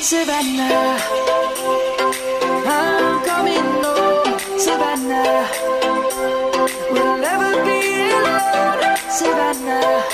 Savannah, I'm coming home. Savannah, we'll never be alone. Savannah.